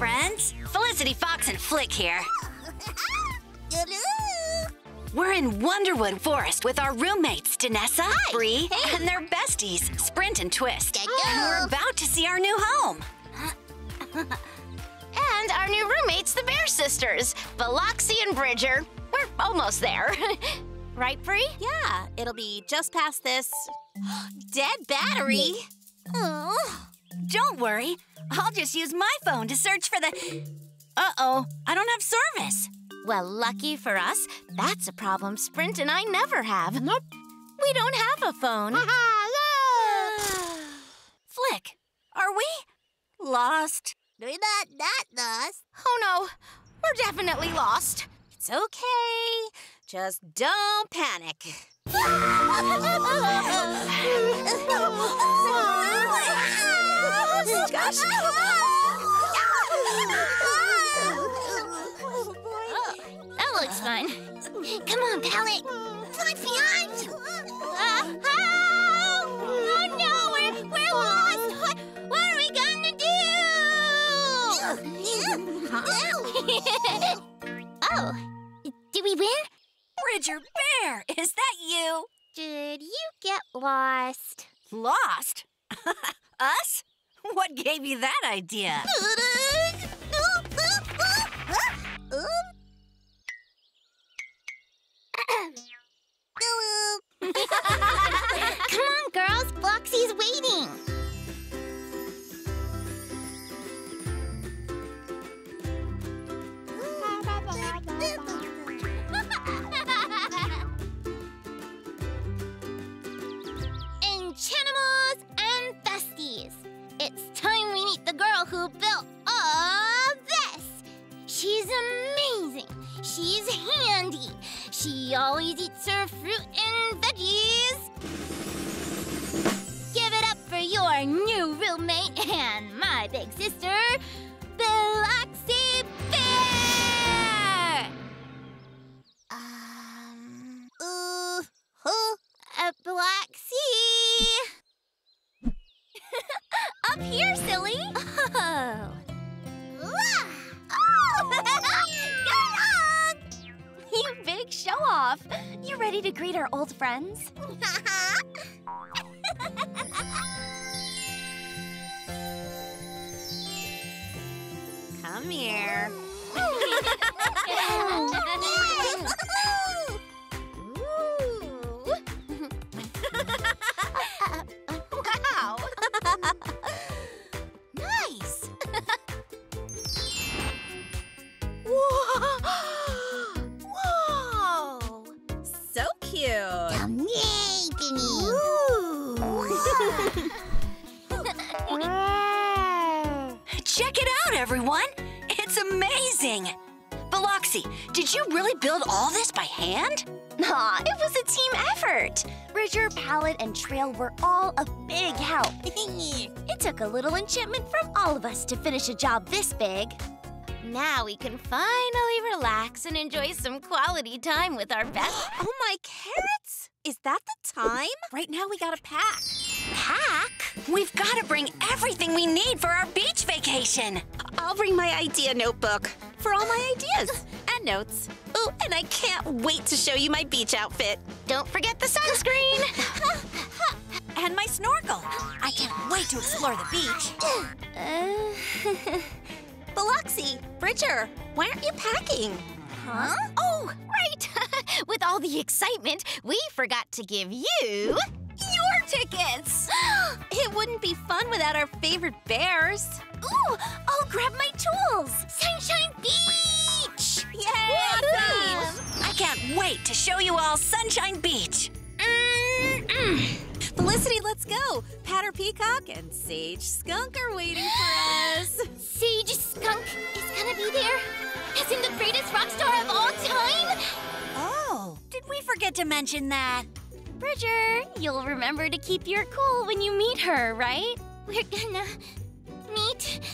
friends. Felicity Fox and Flick here. We're in Wonderwood Forest with our roommates, Danessa, Bree, and their besties, Sprint and Twist. And we're about to see our new home. And our new roommates, the Bear Sisters, Biloxi and Bridger. We're almost there. Right, Bree? Yeah, it'll be just past this dead battery. Oh. Don't worry. I'll just use my phone to search for the... Uh-oh, I don't have service. Well, lucky for us, that's a problem Sprint and I never have. Nope. We don't have a phone. Flick, are we lost? We're not that lost. Oh, no. We're definitely lost. It's okay. Just don't panic. Gosh. That looks fine. Come on, Pallet. Fly behind you. Oh, no, we're lost. What are we gonna do? Did we win? Bridger Bear, is that you? Did you get lost? Lost? Us? What gave you that idea? Come on, girls. Bloxy's waiting. Enchanimals and Festies. It's time we meet the girl who built all this. She's amazing. She's handy. She always eats her fruit and veggies. Give it up for your new roommate and my big sister, Biloxi Bear! Biloxi! Up here, silly! Oh! Oh. You big show-off! You ready to greet our old friends? Come here. Wow! Nice! Whoa! Whoa! So cute! Check it out, everyone! It's amazing! Biloxi, did you really build all this by hand? Aw, it was a team effort. Bridger, Pallet, and Trail were all a big help. It took a little enchantment from all of us to finish a job this big. Now we can finally relax and enjoy some quality time with our best. Oh, my carrots! Is that the time? Right now we gotta pack. Pack? We've gotta bring everything we need for our beach vacation. I'll bring my idea notebook for all my ideas. Notes. Oh, and I can't wait to show you my beach outfit. Don't forget the sunscreen. And my snorkel. I can't wait to explore the beach. Biloxi, Bridger, why aren't you packing? Huh? Oh, right. With all the excitement, we forgot to give you your tickets. It wouldn't be fun without our favorite bears. Ooh, I'll grab my tools. Sunshine Beach! Yay! Awesome. I can't wait to show you all Sunshine Beach. Felicity, let's go. Patter Peacock and Sage Skunk are waiting for us. Sage Skunk is gonna be there. Isn't the greatest rock star of all time? Oh, did we forget to mention that? Bridger, you'll remember to keep your cool when you meet her, right? We're gonna meet